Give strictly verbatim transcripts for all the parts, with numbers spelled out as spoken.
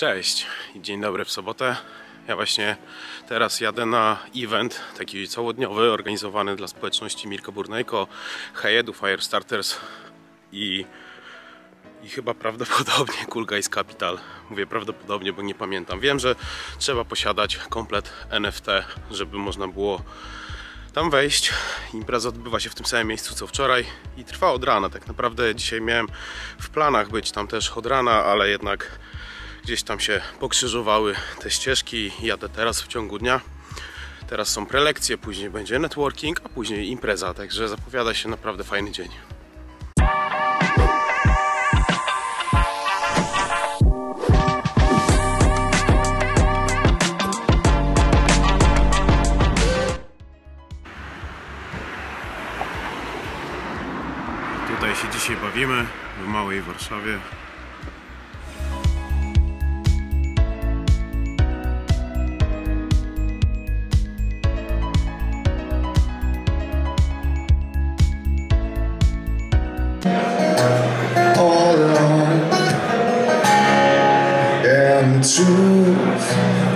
Cześć i dzień dobry w sobotę. Ja właśnie teraz jadę na event taki całodniowy organizowany dla społeczności Mirko Burnejko, HeyEdu, Fire Starters i, i chyba prawdopodobnie Cool Guys Capital. Mówię prawdopodobnie, bo nie pamiętam. Wiem, że trzeba posiadać komplet N F T, żeby można było tam wejść. Impreza odbywa się w tym samym miejscu co wczoraj i trwa od rana. Tak naprawdę dzisiaj miałem w planach być tam też od rana, ale jednak gdzieś tam się pokrzyżowały te ścieżki. Jadę teraz w ciągu dnia. Teraz są prelekcje, później będzie networking, a później impreza. Także zapowiada się naprawdę fajny dzień. Tutaj się dzisiaj bawimy w małej Warszawie. Truth,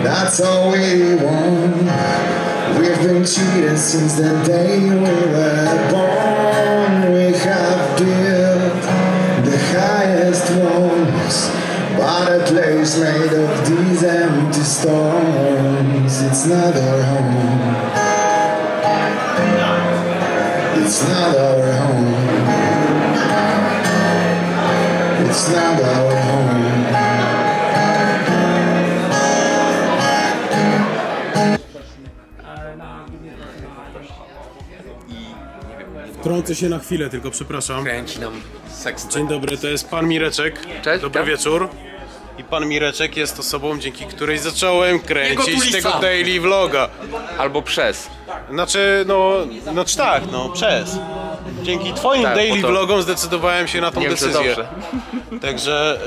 that's all we want. We've been cheating since the day we were born. We have built the highest walls, but a place made of these empty storms. It's not our home. It's not our home. It's not our home. Trącę się na chwilę, tylko przepraszam. Kręci nam seks. Dzień dobry, to jest pan Mireczek. Cześć. Dobry tam. Wieczór. I pan Mireczek jest osobą, dzięki której zacząłem kręcić tego daily vloga. Albo przez. Znaczy, no, znaczy tak, no, przez. Dzięki twoim tak, daily to... vlogom zdecydowałem się na tą nie decyzję. Wiem, Także,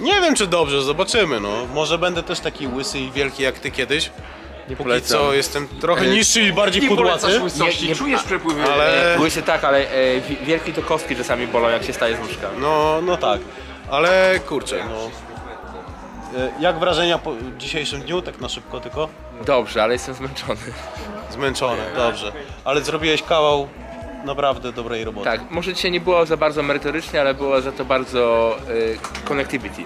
y, nie wiem czy dobrze, zobaczymy, no. Może będę też taki łysy i wielki jak ty kiedyś. Nie Póki polecam. co jestem trochę niższy i bardziej nie kudłaty. Nie, nie czujesz przepływu. Ale... Łysy tak, ale e, wielki to kostki czasami bolą, jak się staje z łóżkami. No, no tak, ale kurczę, no. Jak wrażenia po dzisiejszym dniu, tak na szybko tylko? Dobrze, ale jestem zmęczony. Zmęczony, dobrze. Ale zrobiłeś kawał naprawdę dobrej roboty. Tak, może dzisiaj nie było za bardzo merytorycznie, ale było za to bardzo e, connectivity.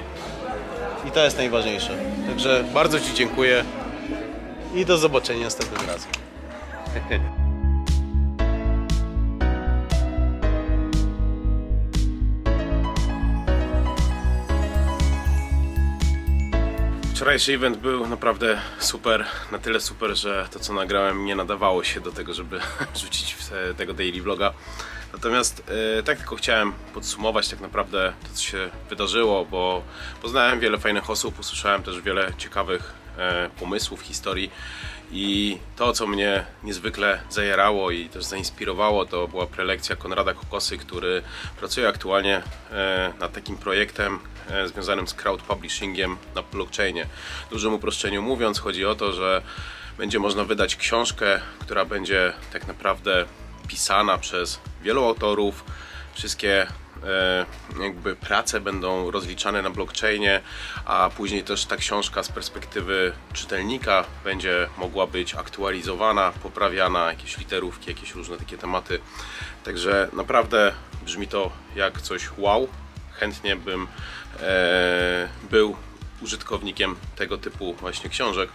I to jest najważniejsze. Także bardzo ci dziękuję. I do zobaczenia następnym razem. Wczorajszy event był naprawdę super, na tyle super, że to co nagrałem nie nadawało się do tego, żeby wrzucić tego daily vloga. Natomiast yy, tak tylko chciałem podsumować tak naprawdę to, co się wydarzyło, bo poznałem wiele fajnych osób, usłyszałem też wiele ciekawych pomysłów, historii i to, co mnie niezwykle zajarało i też zainspirowało, to była prelekcja Konrada Kokosy, który pracuje aktualnie nad takim projektem związanym z crowdpublishingiem na blockchainie. W dużym uproszczeniu mówiąc, chodzi o to, że będzie można wydać książkę, która będzie tak naprawdę pisana przez wielu autorów. Wszystkie jakby prace będą rozliczane na blockchainie, a później też ta książka z perspektywy czytelnika będzie mogła być aktualizowana, poprawiana, jakieś literówki, jakieś różne takie tematy. Także naprawdę brzmi to jak coś wow. Chętnie bym e, był użytkownikiem tego typu właśnie książek.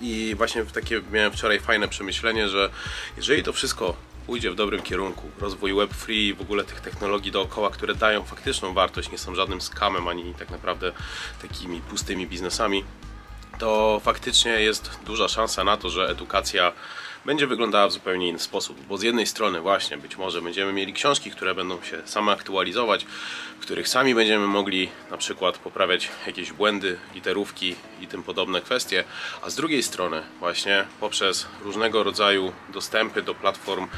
I właśnie takie miałem wczoraj fajne przemyślenie, że jeżeli to wszystko pójdzie w dobrym kierunku. Rozwój web trzy i w ogóle tych technologii dookoła, które dają faktyczną wartość, nie są żadnym skamem, ani tak naprawdę takimi pustymi biznesami, to faktycznie jest duża szansa na to, że edukacja będzie wyglądała w zupełnie inny sposób, bo z jednej strony właśnie być może będziemy mieli książki, które będą się same aktualizować, w których sami będziemy mogli na przykład poprawiać jakieś błędy, literówki i tym podobne kwestie, a z drugiej strony właśnie poprzez różnego rodzaju dostępy do platform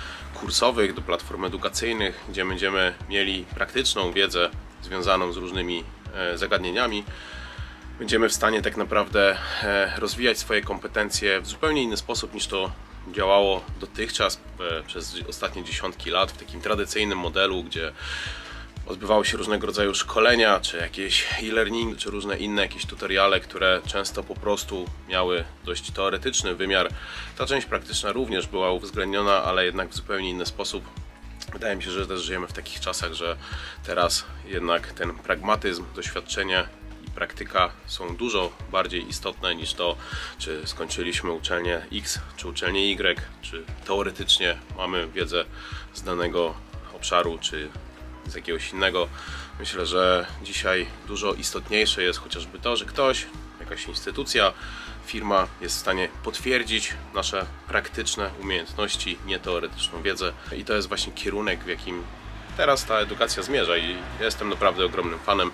kursowych, do platform edukacyjnych, gdzie będziemy mieli praktyczną wiedzę związaną z różnymi zagadnieniami, będziemy w stanie tak naprawdę rozwijać swoje kompetencje w zupełnie inny sposób niż to działało dotychczas przez ostatnie dziesiątki lat w takim tradycyjnym modelu, gdzie odbywały się różnego rodzaju szkolenia, czy jakieś e-learningi, czy różne inne jakieś tutoriale, które często po prostu miały dość teoretyczny wymiar. Ta część praktyczna również była uwzględniona, ale jednak w zupełnie inny sposób. Wydaje mi się, że też żyjemy w takich czasach, że teraz jednak ten pragmatyzm, doświadczenie i praktyka są dużo bardziej istotne niż to, czy skończyliśmy uczelnię X, czy uczelnię Y, czy teoretycznie mamy wiedzę z danego obszaru, czy z jakiegoś innego. Myślę, że dzisiaj dużo istotniejsze jest chociażby to, że ktoś, jakaś instytucja, firma jest w stanie potwierdzić nasze praktyczne umiejętności, nie teoretyczną wiedzę. I to jest właśnie kierunek, w jakim teraz ta edukacja zmierza i jestem naprawdę ogromnym fanem.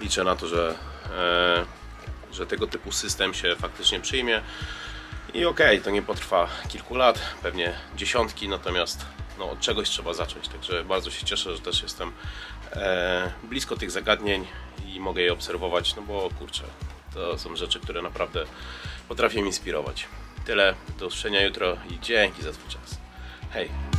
Liczę na to, że, e, że tego typu system się faktycznie przyjmie. I okej, okay, to nie potrwa kilku lat, pewnie dziesiątki, natomiast no, od czegoś trzeba zacząć. Także bardzo się cieszę, że też jestem e, blisko tych zagadnień i mogę je obserwować, no bo kurczę, to są rzeczy, które naprawdę potrafię inspirować. Tyle, do usłyszenia jutro i dzięki za Twój czas. Hej!